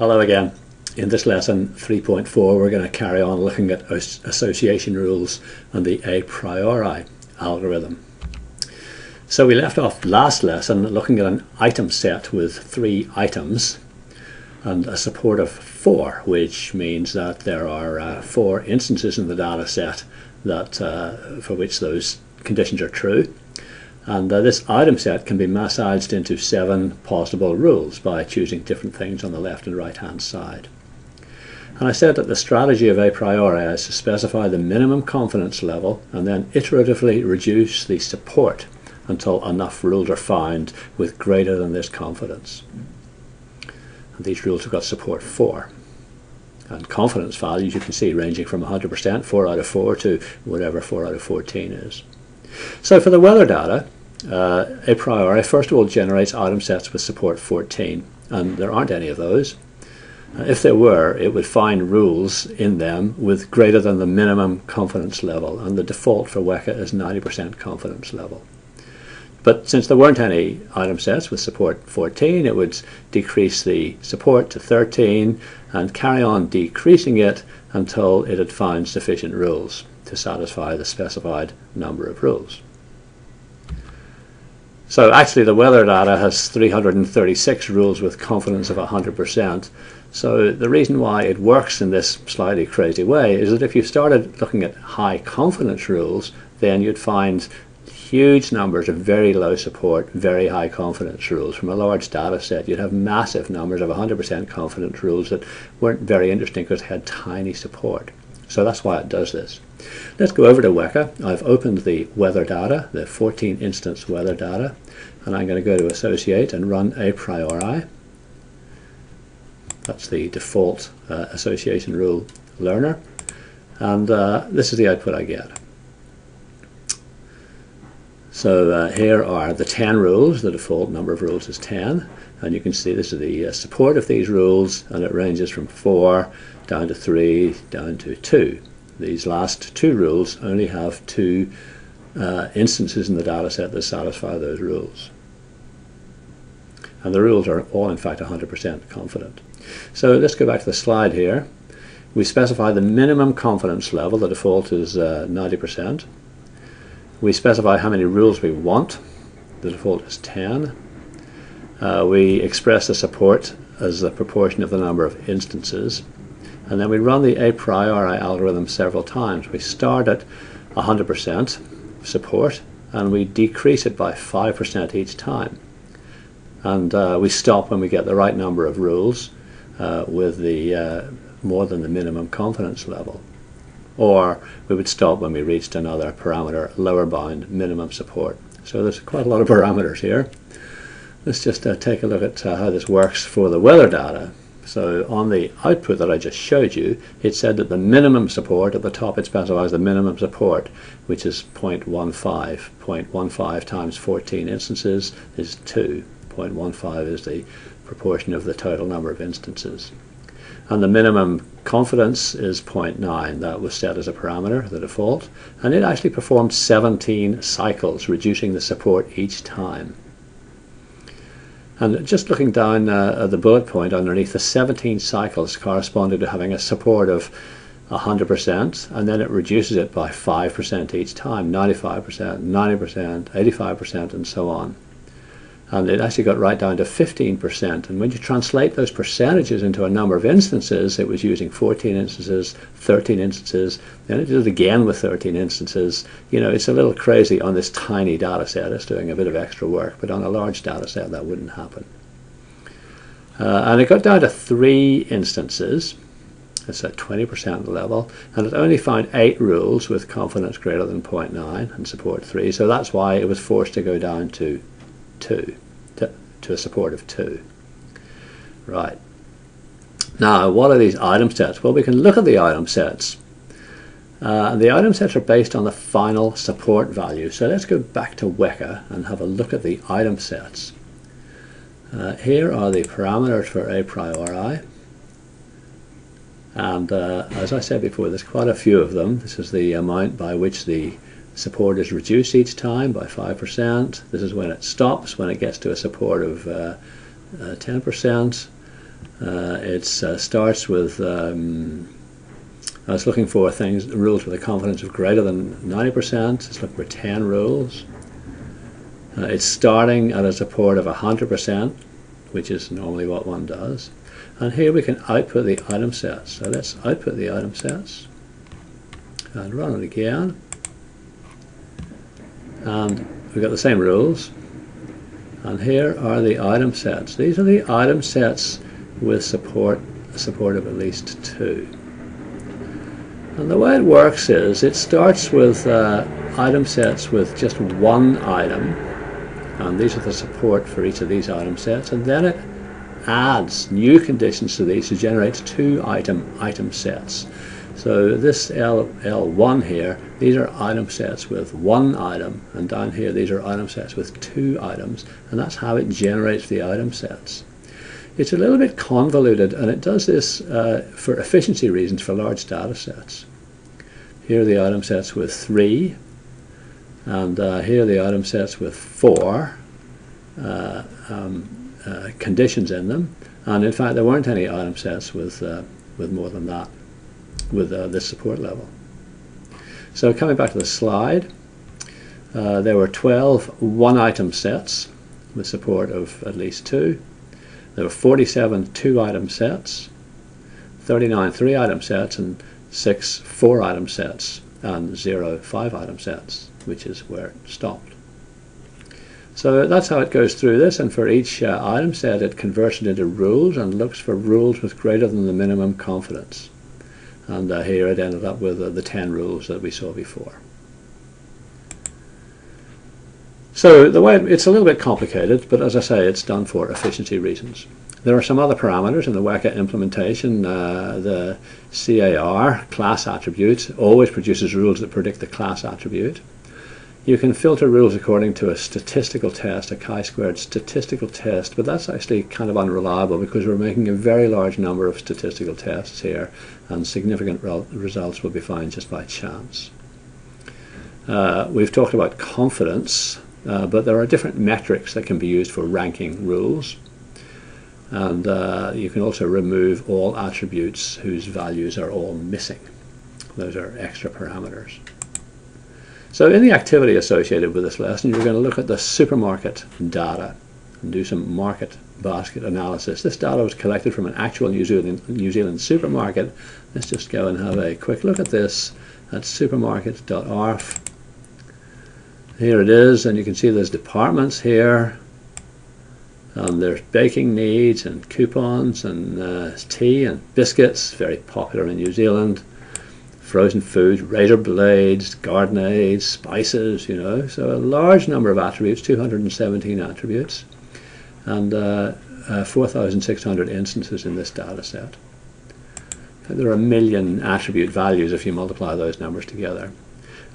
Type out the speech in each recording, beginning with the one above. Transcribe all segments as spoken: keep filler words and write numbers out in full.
Hello again. In this lesson three point four we're going to carry on looking at association rules and the a priori algorithm. So we left off last lesson looking at an item set with three items and a support of four, which means that there are uh, four instances in the data set that, uh, for which those conditions are true. And uh, this item set can be massaged into seven possible rules by choosing different things on the left and right hand side. And I said that the strategy of a priori is to specify the minimum confidence level and then iteratively reduce the support until enough rules are found with greater than this confidence. And these rules have got support four. And confidence values you can see ranging from one hundred percent, four out of four, to whatever four out of fourteen is. So for the weather data, uh, a priori first of all generates item sets with support fourteen, and there aren't any of those. Uh, if there were, it would find rules in them with greater than the minimum confidence level, and the default for W E C A is ninety percent confidence level. But since there weren't any item sets with support fourteen, it would decrease the support to thirteen and carry on decreasing it until it had found sufficient rules to satisfy the specified number of rules. So actually the weather data has three hundred thirty-six rules with confidence of one hundred percent. So the reason why it works in this slightly crazy way is that if you started looking at high confidence rules, then you'd find huge numbers of very low support, very high confidence rules. From a large data set, you'd have massive numbers of one hundred percent confidence rules that weren't very interesting because they had tiny support. So that's why it does this. Let's go over to W E C A. I've opened the weather data, the fourteen instance weather data, and I'm going to go to associate and run a priori. That's the default uh, association rule learner, and uh, this is the output I get. So uh, here are the ten rules. The default number of rules is ten, and you can see this is the uh, support of these rules, and it ranges from four down to three down to two. These last two rules only have two uh, instances in the data set that satisfy those rules. And the rules are all in fact one hundred percent confident. So let's go back to the slide here. We specify the minimum confidence level. The default is uh, ninety percent. We specify how many rules we want. The default is ten. Uh, we express the support as the proportion of the number of instances. And then we run the a priori algorithm several times. We start at one hundred percent support and we decrease it by five percent each time. And uh, we stop when we get the right number of rules uh, with the uh, more than the minimum confidence level. Or we would stop when we reached another parameter, lower bound minimum support. So there's quite a lot of parameters here. Let's just uh, take a look at uh, how this works for the weather data. So on the output that I just showed you, it said that the minimum support, at the top it specifies the minimum support, which is zero point one five. zero point one five times fourteen instances is two. zero point one five is the proportion of the total number of instances. And the minimum confidence is zero point nine. That was set as a parameter, the default. And it actually performed seventeen cycles, reducing the support each time. And just looking down uh, at the bullet point underneath, the seventeen cycles corresponded to having a support of one hundred percent, and then it reduces it by five percent each time, ninety-five percent, ninety percent, eighty-five percent, and so on. And it actually got right down to fifteen percent. And when you translate those percentages into a number of instances, it was using fourteen instances, thirteen instances, then it did it again with thirteen instances. You know, it's a little crazy on this tiny data set. It's doing a bit of extra work, but on a large data set that wouldn't happen. Uh, and it got down to three instances. It's at twenty percent level, and it only found eight rules with confidence greater than zero point nine and support three. So that's why it was forced to go down to two, to, to a support of two. Right. Now, what are these item sets? Well, we can look at the item sets. Uh, the item sets are based on the final support value. So let's go back to W E C A and have a look at the item sets. Uh, here are the parameters for a priori. And uh, as I said before, there's quite a few of them. This is the amount by which the support is reduced each time by five percent. This is when it stops, when it gets to a support of uh, uh, ten percent. Uh, it uh, starts with, um, I was looking for things, rules with a confidence of greater than ninety percent. It's looking for ten rules. Uh, it's starting at a support of one hundred percent, which is normally what one does. And here we can output the item sets. So let's output the item sets and run it again. And we've got the same rules. And here are the item sets. These are the item sets with support support of at least two. And the way it works is it starts with uh, item sets with just one item, and these are the support for each of these item sets, and then it adds new conditions to these to generate two item item sets. So this L, L one here, these are item sets with one item, and down here these are item sets with two items, and that's how it generates the item sets. It's a little bit convoluted, and it does this uh, for efficiency reasons for large data sets. Here are the item sets with three, and uh, here are the item sets with four uh, um, uh, conditions in them, and in fact there weren't any item sets with, uh, with more than that, with uh, this support level. So coming back to the slide, uh, there were twelve one-item sets with support of at least two. There were forty-seven two-item sets, thirty-nine three-item sets, and six four-item sets, and zero five-item sets, which is where it stopped. So that's how it goes through this, and for each uh, item set it converts it into rules and looks for rules with greater than the minimum confidence. And uh, here it ended up with uh, the ten rules that we saw before. So the way it, it's a little bit complicated, but as I say, it's done for efficiency reasons. There are some other parameters in the W C A implementation. Uh, the C A R, class attribute, always produces rules that predict the class attribute. You can filter rules according to a statistical test, a chi-squared statistical test, but that's actually kind of unreliable because we're making a very large number of statistical tests here, and significant re results will be found just by chance. Uh, we've talked about confidence. Uh, but there are different metrics that can be used for ranking rules, and uh, you can also remove all attributes whose values are all missing. Those are extra parameters. So in the activity associated with this lesson, you're going to look at the supermarket data and do some market basket analysis. This data was collected from an actual New Zealand, New Zealand supermarket. Let's just go and have a quick look at this at supermarket dot arf. Here it is, and you can see there's departments here, and there's baking needs and coupons and uh, tea and biscuits, very popular in New Zealand, frozen food, razor blades, garden aids, spices, you know, so a large number of attributes, two hundred seventeen attributes, and uh, uh, four thousand six hundred instances in this data set. There are a million attribute values if you multiply those numbers together.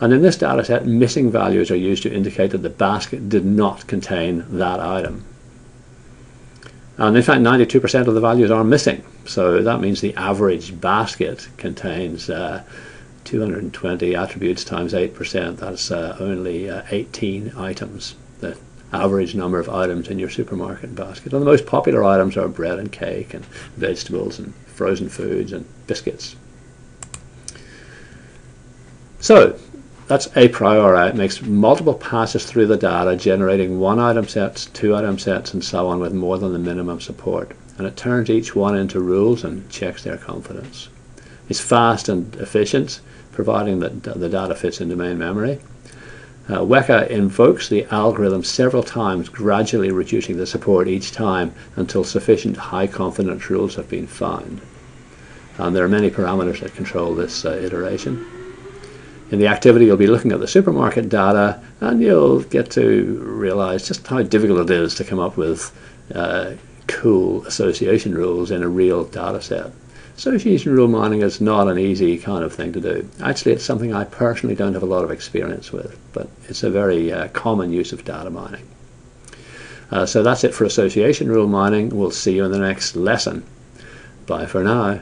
And in this data set, missing values are used to indicate that the basket did not contain that item. And in fact, ninety-two percent of the values are missing. So that means the average basket contains uh, two hundred twenty attributes times eight percent. That's uh, only uh, eighteen items, the average number of items in your supermarket basket. And the most popular items are bread and cake and vegetables and frozen foods and biscuits. So that's a priori. It makes multiple passes through the data, generating one item sets, two item sets, and so on with more than the minimum support. And it turns each one into rules and checks their confidence. It's fast and efficient, providing that the data fits into main memory. Uh, W C A invokes the algorithm several times, gradually reducing the support each time until sufficient high confidence rules have been found. And there are many parameters that control this uh, iteration. In the activity, you'll be looking at the supermarket data, and you'll get to realize just how difficult it is to come up with uh, cool association rules in a real data set. Association rule mining is not an easy kind of thing to do. Actually, it's something I personally don't have a lot of experience with, but it's a very uh, common use of data mining. Uh, so that's it for association rule mining. We'll see you in the next lesson. Bye for now.